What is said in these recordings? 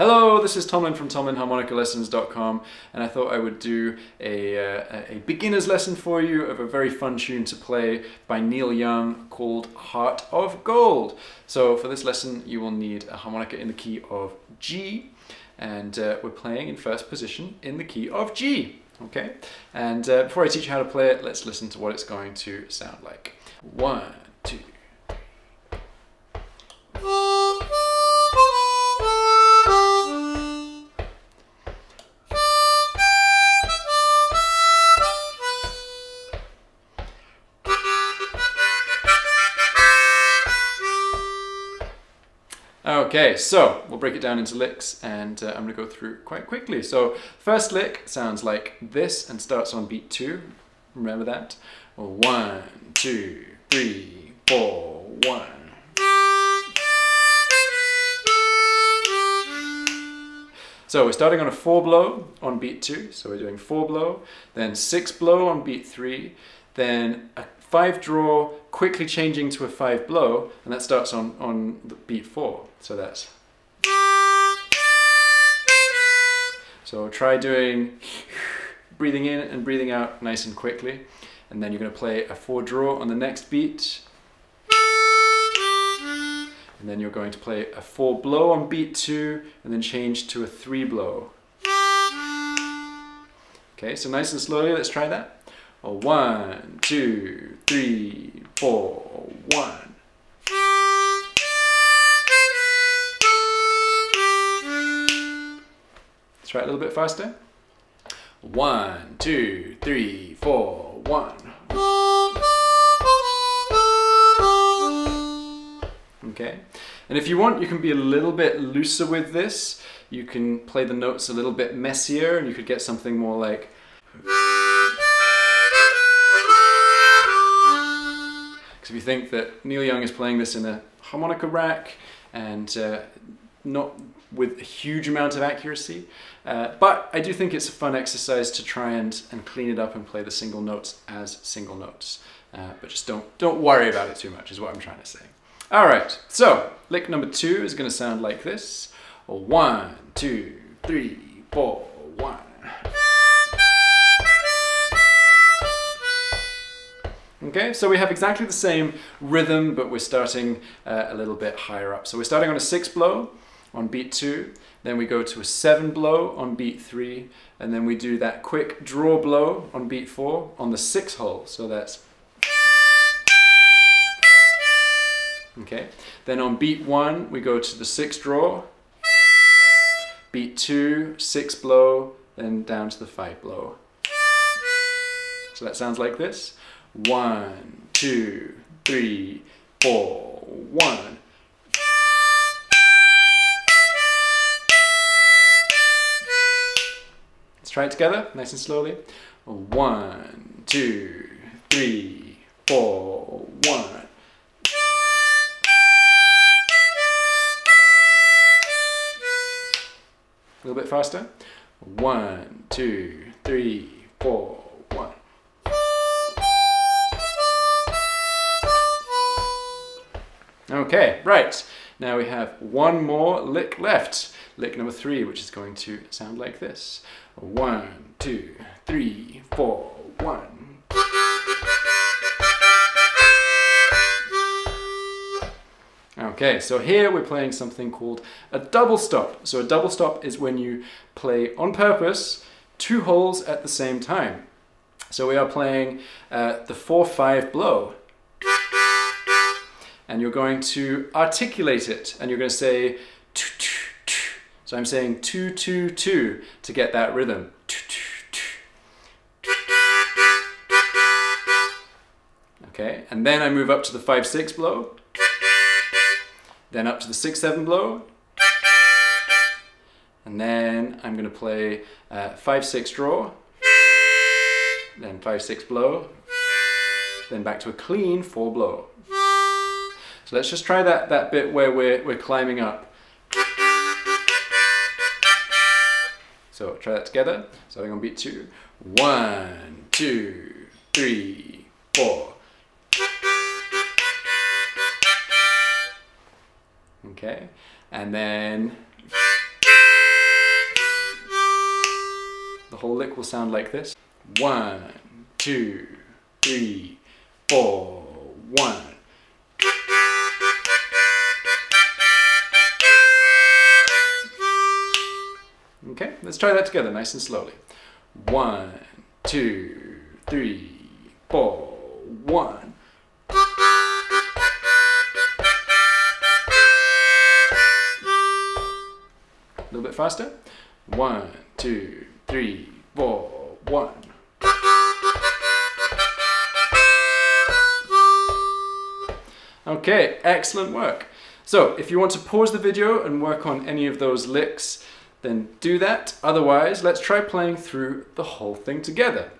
Hello, this is Tomlin from TomlinHarmonicaLessons.com, and I thought I would do a beginner's lesson for you of a very fun tune to play by Neil Young called Heart of Gold. So for this lesson you will need a harmonica in the key of G, and we're playing in first position in the key of G. Okay, and before I teach you how to play it, let's listen to what it's going to sound like. 1, 2. Okay, so we'll break it down into licks, and I'm going to go through quite quickly. So first lick sounds like this and starts on beat 2. Remember that? 1, 2, 3, 4, 1. So we're starting on a 4 blow on beat 2. So we're doing 4 blow, then 6 blow on beat 3, then a 5 draw, quickly changing to a 5 blow, and that starts on the beat 4. So that's. So try doing breathing in and breathing out nice and quickly, and then you're going to play a 4 draw on the next beat, and then you're going to play a 4 blow on beat 2, and then change to a 3 blow. Okay, so nice and slowly, let's try that. 1, 2, 3, 4, 1. Let's try it a little bit faster. 1, 2, 3, 4, 1. Okay, and if you want, you can be a little bit looser with this. You can play the notes a little bit messier, and you could get something more like. If you think that Neil Young is playing this in a harmonica rack and not with a huge amount of accuracy, but I do think it's a fun exercise to try and clean it up and play the single notes as single notes, but just don't worry about it too much is what I'm trying to say. All right, so lick number 2 is going to sound like this. 1, 2, 3, 4, 1. Okay, so we have exactly the same rhythm, but we're starting a little bit higher up. So we're starting on a 6 blow on beat 2, then we go to a 7 blow on beat 3, and then we do that quick draw blow on beat 4 on the 6 hole. So that's. Okay, then on beat 1, we go to the 6 draw, beat 2, 6 blow, then down to the 5 blow. So that sounds like this. 1, 2, 3, 4, 1. Let's try it together, nice and slowly. 1, 2, 3, 4, 1. A little bit faster. 1, 2, 3, 4, 1. Okay, right, now we have one more lick left. Lick number 3, which is going to sound like this. 1, 2, 3, 4, 1. Okay, so here we're playing something called a double stop. So a double stop is when you play on purpose 2 holes at the same time. So we are playing the 4-5 blow. And you're going to articulate it, and you're going to say two, two, two. So I'm saying 2, 2, 2 to get that rhythm. 2, 2, 2. Okay, and then I move up to the 5-6 blow, then up to the 6-7 blow, and then I'm going to play 5-6 draw, then 5-6 blow, then back to a clean 4 blow. So let's just try that bit where we're climbing up. So try that together, starting on beat 2. 1, 2, 3, 4. Okay, and then. whole lick will sound like this. 1, 2, 3, 4, 1. Okay, let's try that together nice and slowly. 1, 2, 3, 4, 1. A little bit faster. 1, 2, 3, 4, 1. Okay, excellent work. So if you want to pause the video and work on any of those licks, then do that. Otherwise, let's try playing through the whole thing together.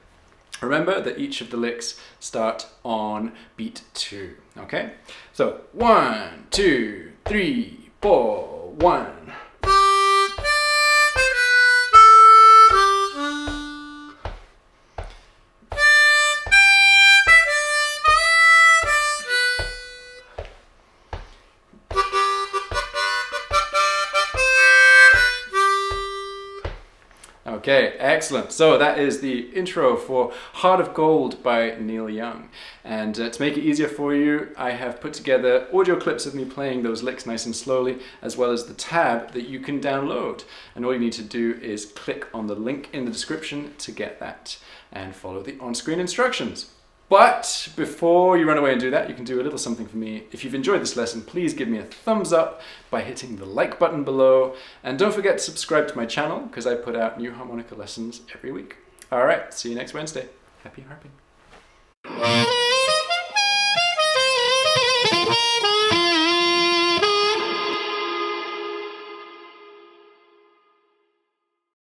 Remember that each of the licks start on beat 2, okay? So 1, 2, 3, 4, 1. Okay, excellent. So that is the intro for Heart of Gold by Neil Young. And to make it easier for you, I have put together audio clips of me playing those licks nice and slowly, as well as the tab that you can download. And all you need to do is click on the link in the description to get that and follow the on-screen instructions. But before you run away and do that, you can do a little something for me. If you've enjoyed this lesson, please give me a thumbs up by hitting the like button below. And don't forget to subscribe to my channel, because I put out new harmonica lessons every week. All right, see you next Wednesday. Happy harping.